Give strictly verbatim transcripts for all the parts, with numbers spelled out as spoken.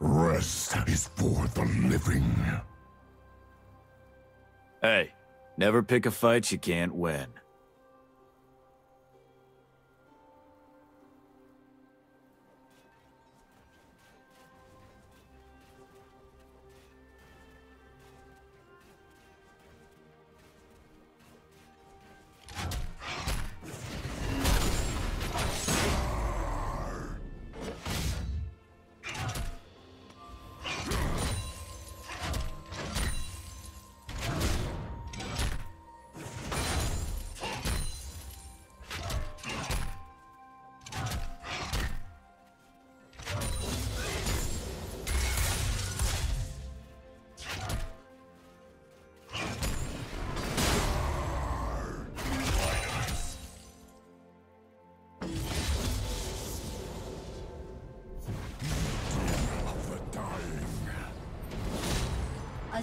Rest is for the living. Hey, never pick a fight you can't win. A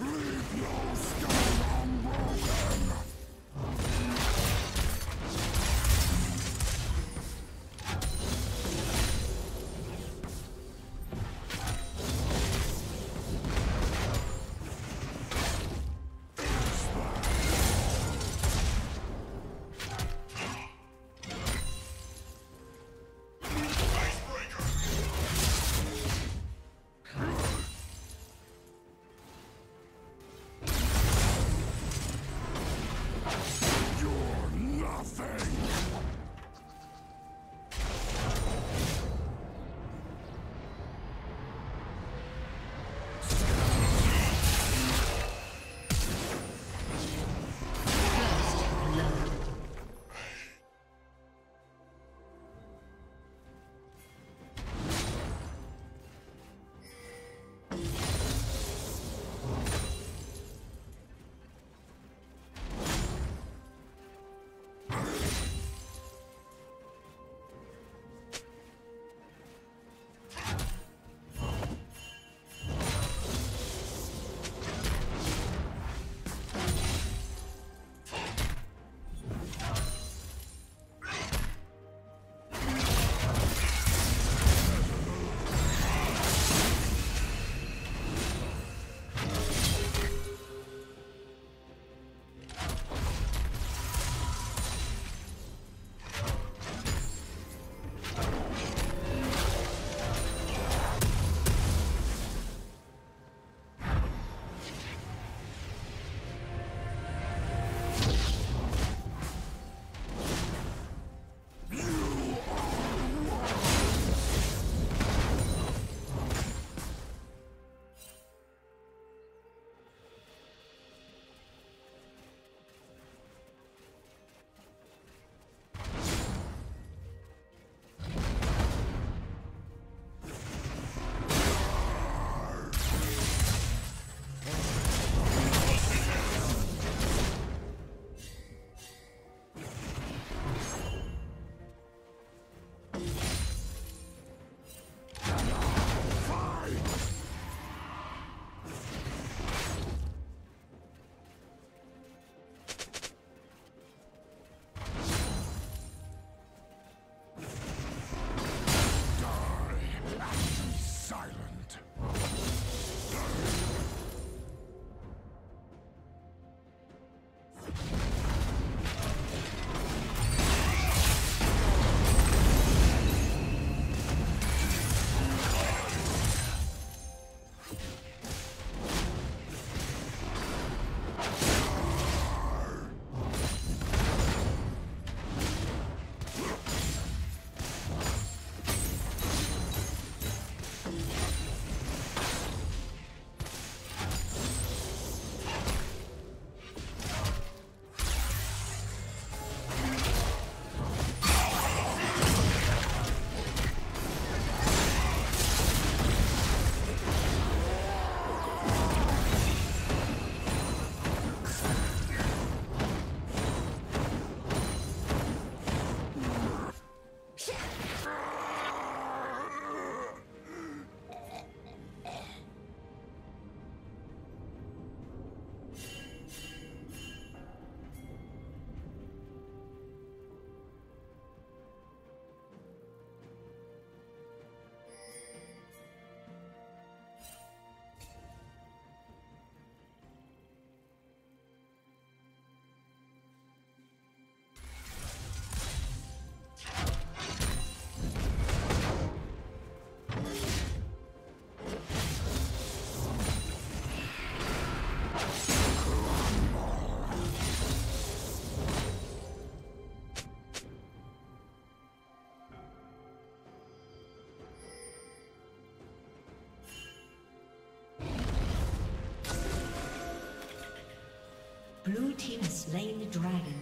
Huh? team has slain the dragon.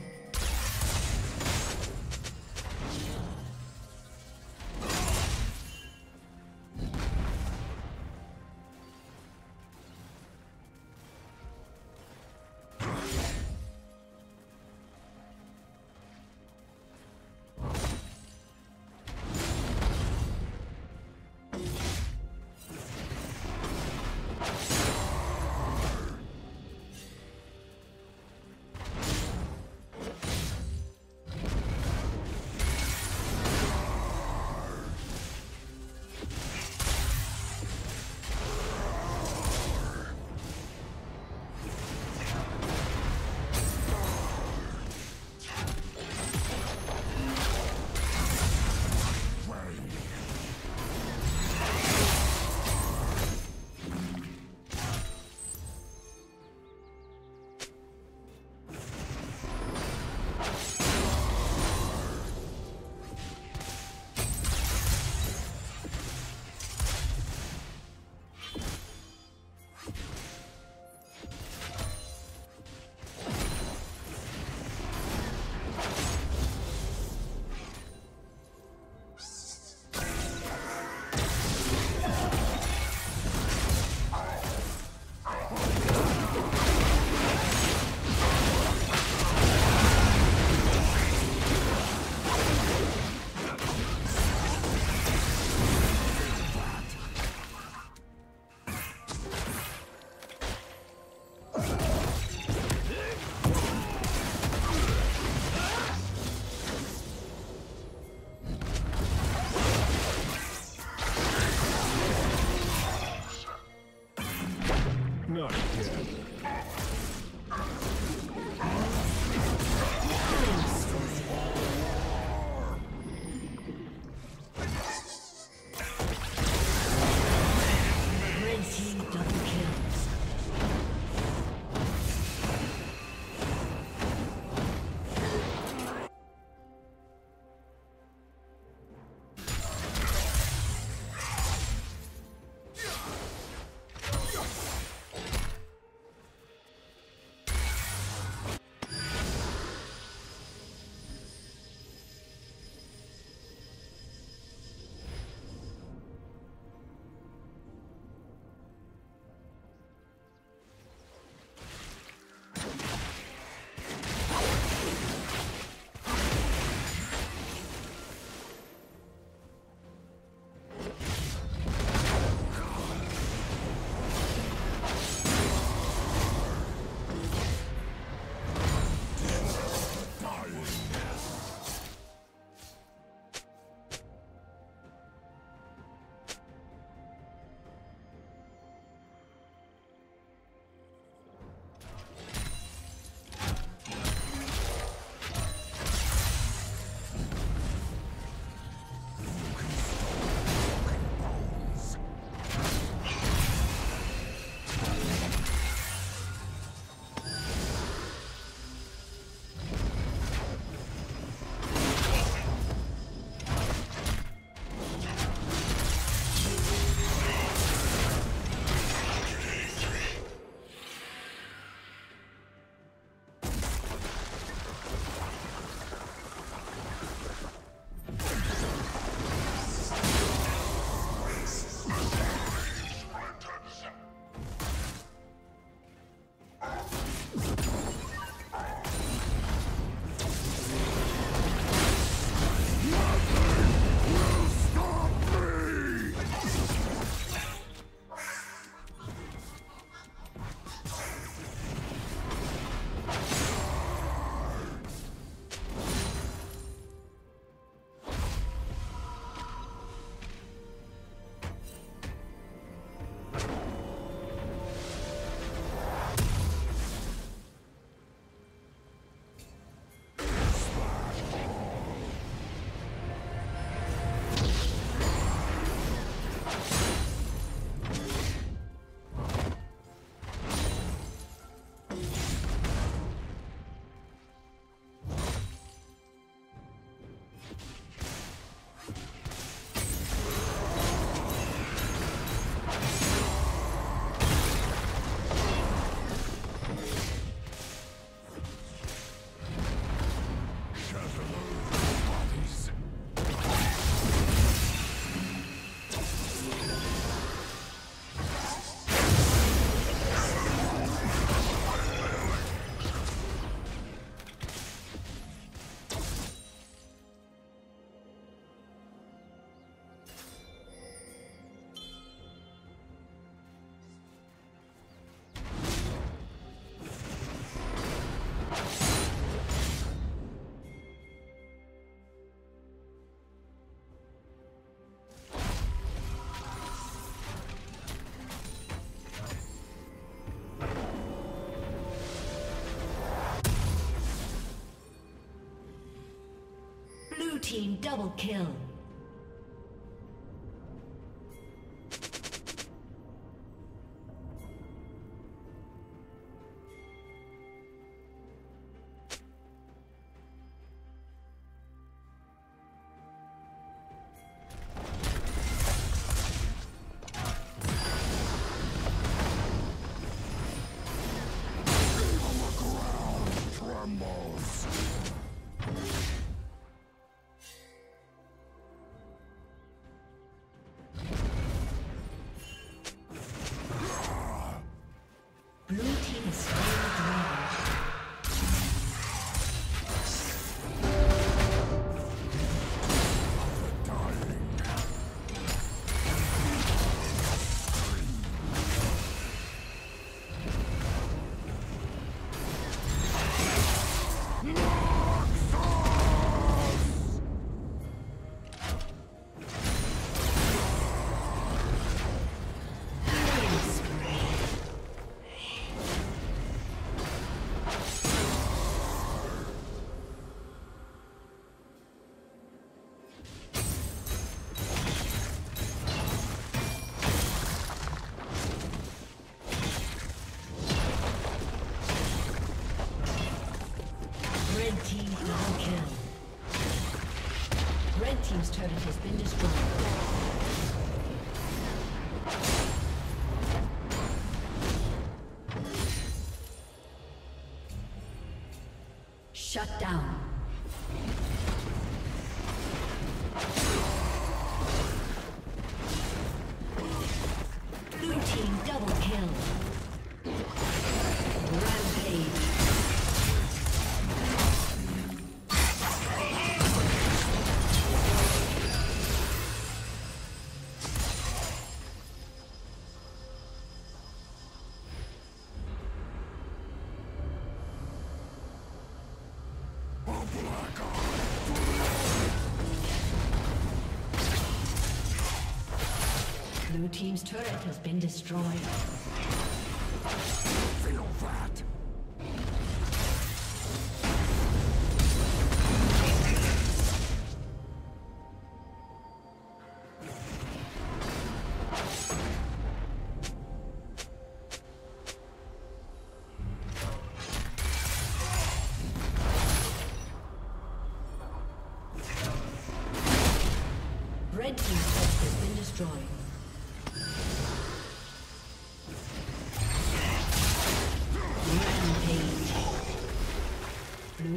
team double kill. Team's turret has been destroyed. Shut down. Blue team double kill. Blue team's turret has been destroyed. Feel that. Red team's turret has been destroyed. Blue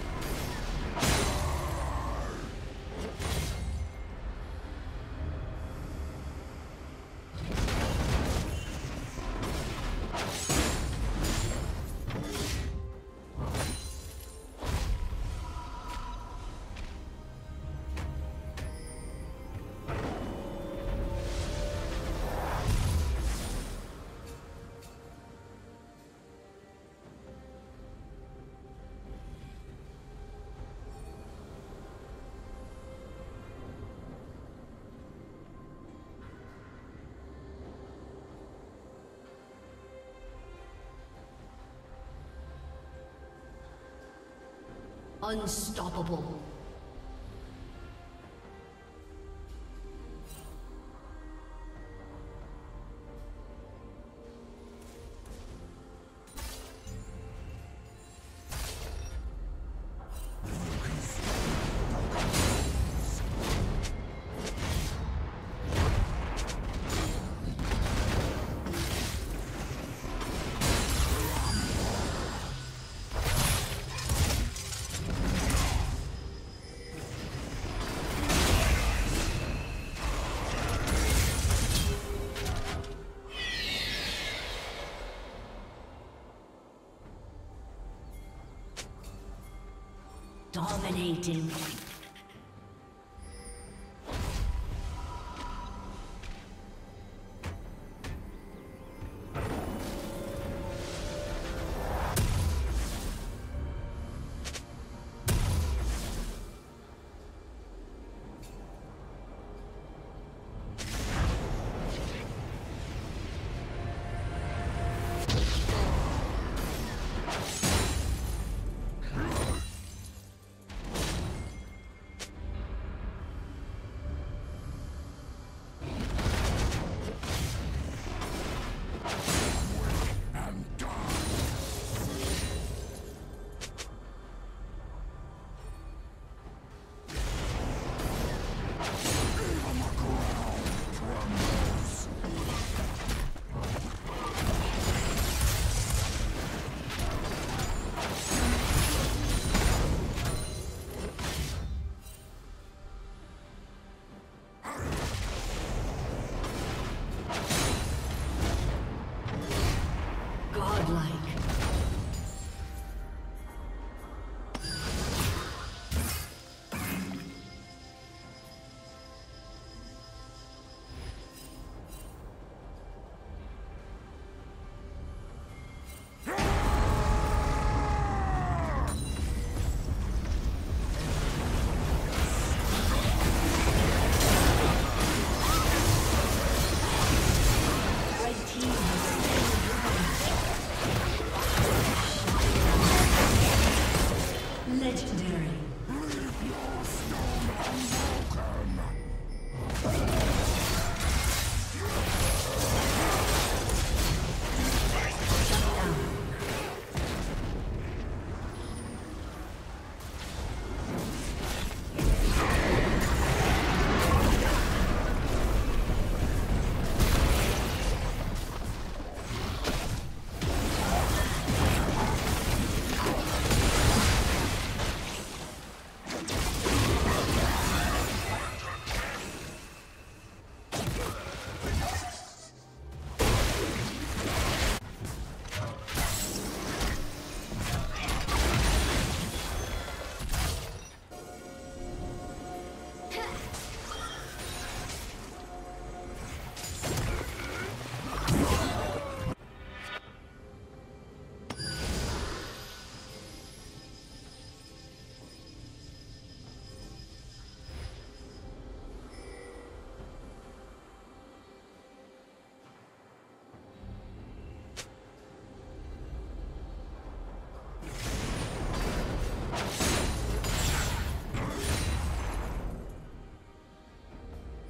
Unstoppable. Dominating.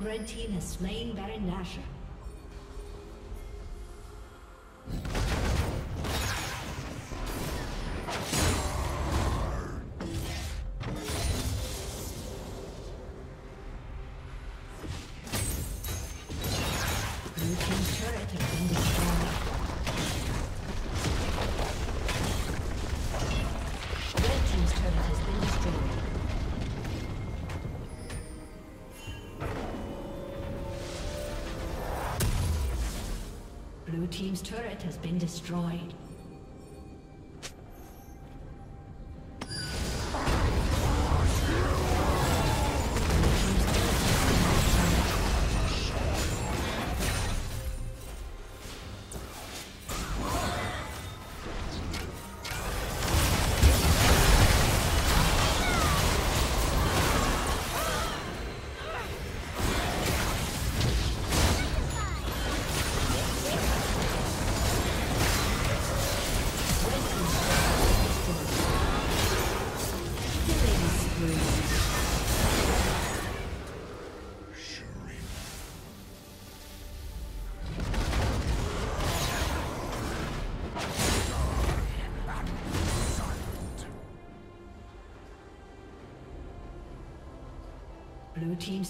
Red team has slain Baron Nashor. Blue team's turret has been destroyed. Blue team's turret has been destroyed. Red team's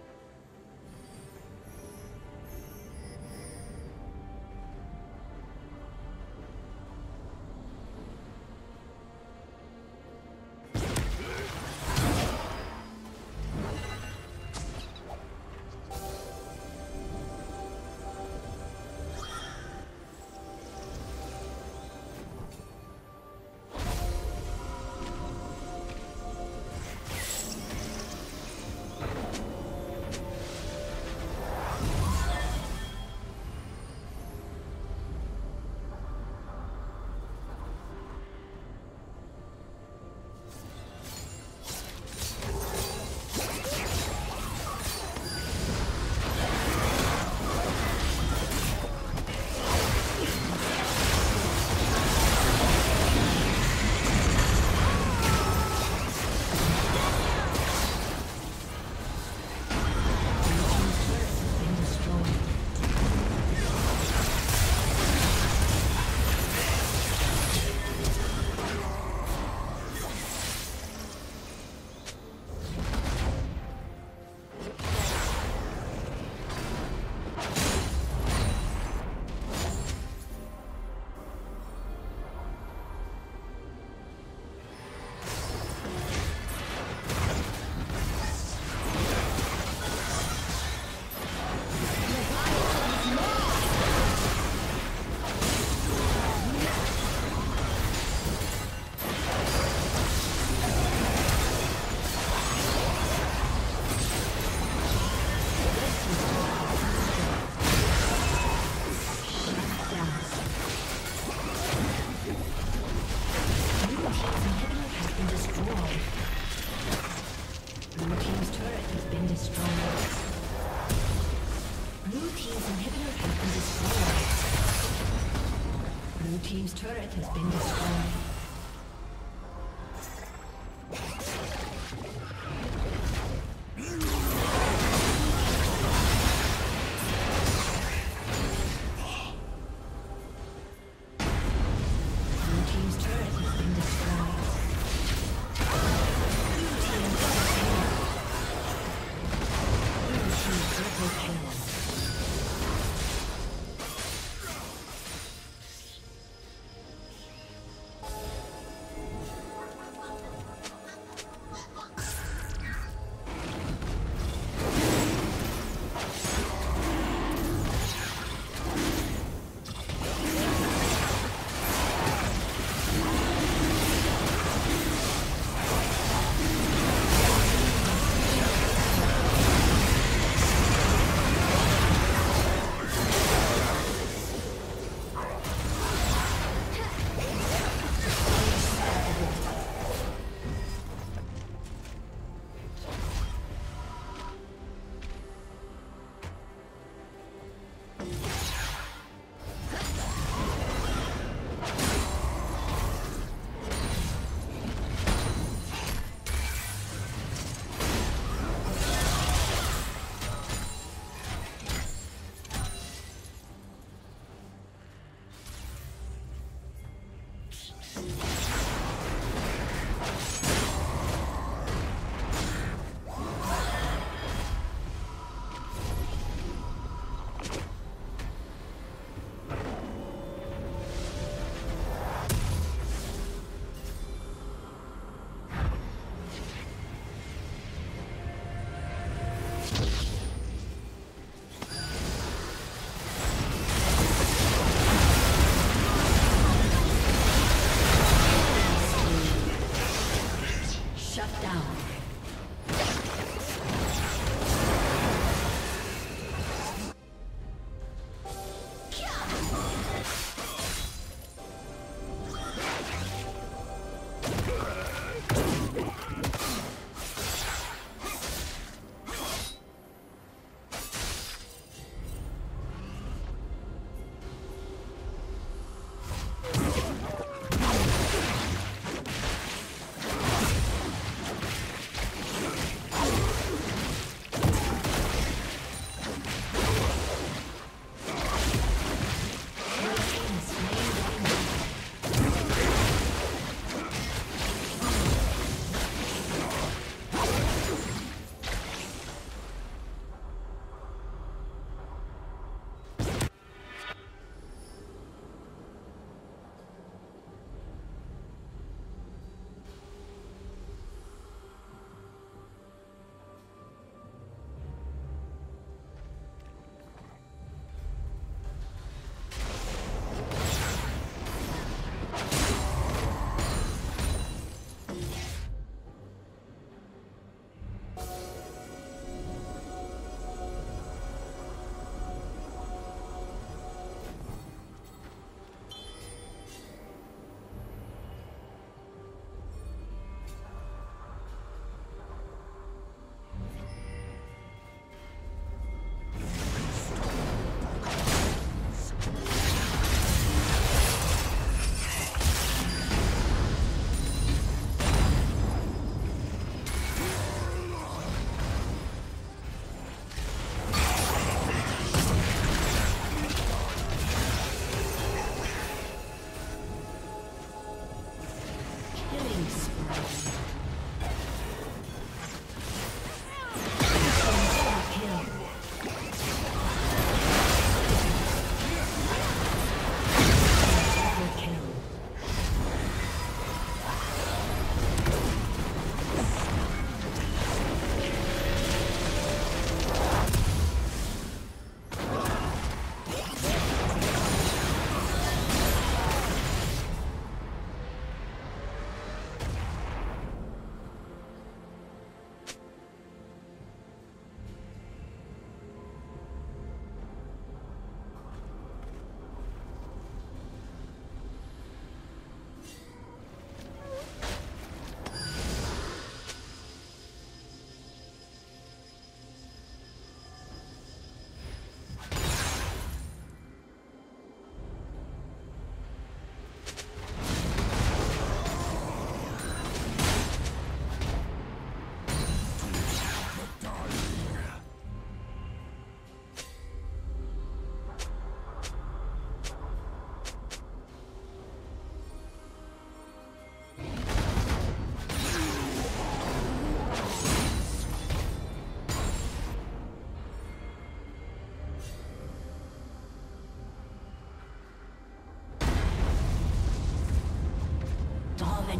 Team's turret has been destroyed. You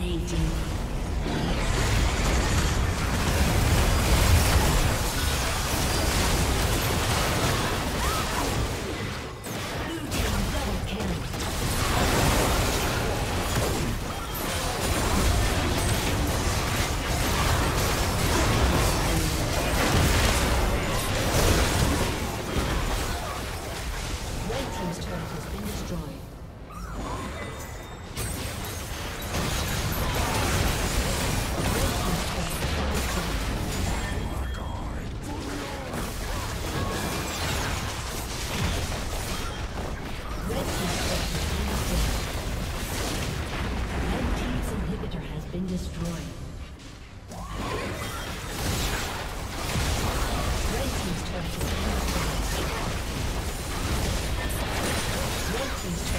Red team's turret has been destroyed. Red team's